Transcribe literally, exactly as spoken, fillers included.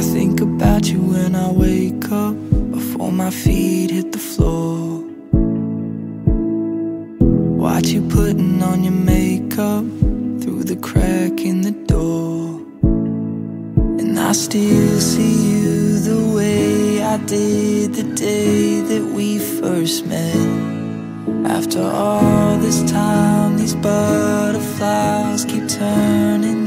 I think about you when I wake up, before my feet hit the floor. Watch you putting on your makeup through the crack in the door. And I still see you the way I did the day that we first met. After all this time, these butterflies keep turning